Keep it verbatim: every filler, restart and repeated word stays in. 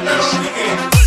Let's do it.